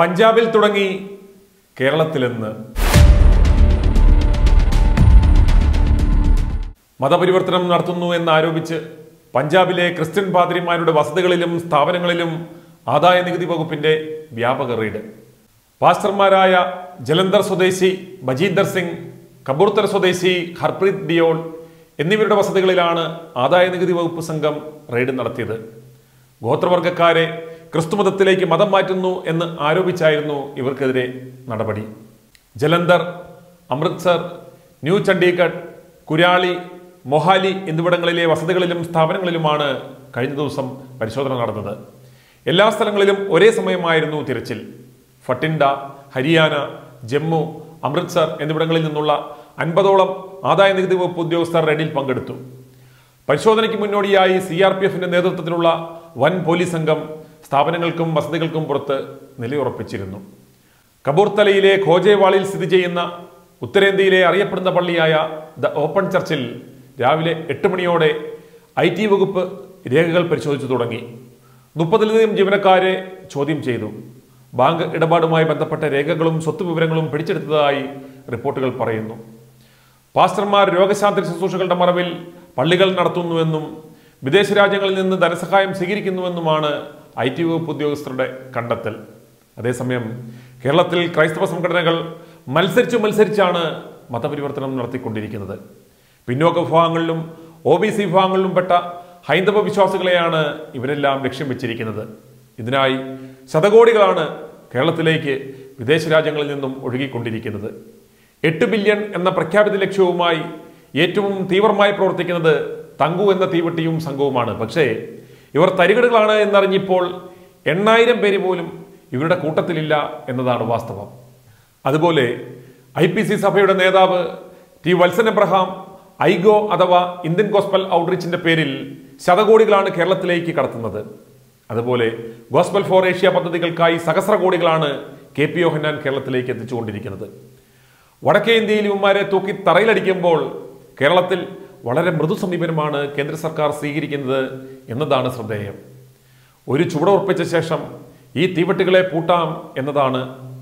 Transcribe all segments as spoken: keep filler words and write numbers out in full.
പഞ്ചാബിൽ തുടങ്ങി കേരളത്തിലെന്ന് മതപരിവർത്തനം നടത്തുന്നു എന്നാരോപിച്ച് പഞ്ചാബിലെ ക്രിസ്ത്യൻ പാതിരിമാരുടെ വസതികളിലും സ്ഥാപനങ്ങളിലും ആദായ നികുതി വകുപ്പിന്റെ വ്യാപക റെയ്ഡ്. പാസ്റ്റർമാരായ ജലന്ധർ സ്വദേശി ബജീന്ദർ സിംഗ്, കപൂർത്തല സ്വദേശി ഹർപ്രീത് ഡിയോൾ എന്നിവരുടെ വസതികളിലാണ് ആദായ നികുതി വകുപ്പ് സംഘം റെയ്ഡ് നടത്തിയത്. ഗോത്രവർഗക്കാരെ ക്രിസ്തുമതത്തിലേക്ക് മതം മാറ്റുന്നു എന്ന് ആരോപിച്ചായിരുന്നു ഇവർക്കെതിരെ നടപടി. ജലന്ധർ, അമൃത്സർ, ന്യൂ ചണ്ഡീഗഡ്, കുരാളി, മൊഹാലി എന്നിവിടങ്ങളിലെ വസതികളിലും സ്ഥാപനങ്ങളിലുമാണ് കഴിഞ്ഞ ദിവസം പരിശോധന നടന്നത്. എല്ലാ സ്ഥലങ്ങളിലും ഒരേ സമയമായിരുന്നു തിരച്ചിൽ. ഫട്ടിൻഡ, ഹരിയാന, ജമ്മു, അമൃത്സർ എന്നിവിടങ്ങളിൽ നിന്നുള്ള അൻപതോളം ആദായ നികുതി വകുപ്പ് ഉദ്യോഗസ്ഥർ റെയ്ഡിൽ പങ്കെടുത്തു. പരിശോധനയ്ക്ക് മുന്നോടിയായി സി ആർ പി എഫിന്റെ നേതൃത്വത്തിലുള്ള വൻ പോലീസ് സംഘം സ്ഥാപനങ്ങൾക്കും വസതികൾക്കും പുറത്ത് നിലയുറപ്പിച്ചിരുന്നു. കപൂർത്തലയിലെ ഖോജേവാളിൽ സ്ഥിതി ചെയ്യുന്ന ഉത്തരേന്ത്യയിലെ അറിയപ്പെടുന്ന പള്ളിയായ ദ ഓപ്പൺ ചർച്ചിൽ രാവിലെ എട്ട് മണിയോടെ ഐ ടി വകുപ്പ് രേഖകൾ പരിശോധിച്ചു തുടങ്ങി. മുപ്പതിലധികം ജീവനക്കാരെ ചോദ്യം ചെയ്തു. ബാങ്ക് ഇടപാടുമായി ബന്ധപ്പെട്ട രേഖകളും സ്വത്ത് വിവരങ്ങളും പിടിച്ചെടുത്തതായി റിപ്പോർട്ടുകൾ പറയുന്നു. പാസ്റ്റർമാർ രോഗശാന്തി ശുശ്രൂഷകളുടെ മറവിൽ പള്ളികൾ നടത്തുന്നുവെന്നും വിദേശ രാജ്യങ്ങളിൽ നിന്ന് ധനസഹായം സ്വീകരിക്കുന്നുവെന്നുമാണ് ഐ ടി വകുപ്പ് ഉദ്യോഗസ്ഥരുടെ കണ്ടെത്തൽ. അതേസമയം കേരളത്തിൽ ക്രൈസ്തവ സംഘടനകൾ മത്സരിച്ചു മത്സരിച്ചാണ് മതപരിവർത്തനം നടത്തിക്കൊണ്ടിരിക്കുന്നത്. പിന്നോക്ക വിഭാഗങ്ങളിലും ഒ ബി സി വിഭാഗങ്ങളിലും പെട്ട ഹൈന്ദവ വിശ്വാസികളെയാണ് ഇവരെല്ലാം ലക്ഷ്യം വെച്ചിരിക്കുന്നത്. ഇതിനായി ശതകോടികളാണ് കേരളത്തിലേക്ക് വിദേശ രാജ്യങ്ങളിൽ നിന്നും ഒഴുകിക്കൊണ്ടിരിക്കുന്നത്. എട്ട് ബില്യൺ എന്ന പ്രഖ്യാപിത ലക്ഷ്യവുമായി ഏറ്റവും തീവ്രമായി പ്രവർത്തിക്കുന്നത് തങ്കു എന്ന തീവട്ടിയും സംഘവുമാണ്. പക്ഷേ ഇവർ തരികടുകളാണ് എന്നറിഞ്ഞിപ്പോൾ എണ്ണായിരം പേര് പോലും ഇവരുടെ കൂട്ടത്തിലില്ല എന്നതാണ് വാസ്തവം. അതുപോലെ ഐ പി സി സഭയുടെ നേതാവ് ടി വത്സൻ എബ്രഹാം ഐഗോ അഥവാ ഇന്ത്യൻ ഗോസ്ബൽ ഔട്ട്റീച്ചിന്റെ പേരിൽ ശതകോടികളാണ് കേരളത്തിലേക്ക് കടത്തുന്നത്. അതുപോലെ ഗോസ്ബൽ ഫോർ ഏഷ്യ പദ്ധതികൾക്കായി സഹസ്ര കോടികളാണ് കെ പി യോഹന്നാൻ കേരളത്തിലേക്ക് എത്തിച്ചുകൊണ്ടിരിക്കുന്നത്. വടക്കേ ഇന്ത്യയിൽ ഇവന്മാരെ തൂക്കി തറയിലടിക്കുമ്പോൾ കേരളത്തിൽ വളരെ മൃദു സമീപനമാണ് കേന്ദ്ര സർക്കാർ സ്വീകരിക്കുന്നത് എന്നതാണ് ശ്രദ്ധേയം. ഒരു ചുവടുറപ്പിച്ച ശേഷം ഈ തീവട്ടികളെ പൂട്ടാം എന്നതാണ്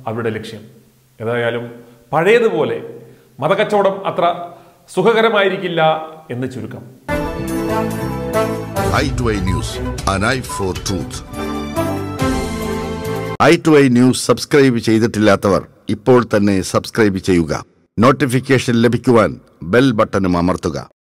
അവരുടെ ലക്ഷ്യം. ഏതായാലും പഴയതുപോലെ മതക്കച്ചവടം അത്ര സുഖകരമായിരിക്കില്ല എന്ന് ചുരുക്കം. സബ്സ്ക്രൈബ് ചെയ്തിട്ടില്ലാത്തവർ ഇപ്പോൾ തന്നെ സബ്സ്ക്രൈബ് ചെയ്യുക. നോട്ടിഫിക്കേഷൻ ലഭിക്കുവാൻ ബെൽ ബട്ടണും അമർത്തുക.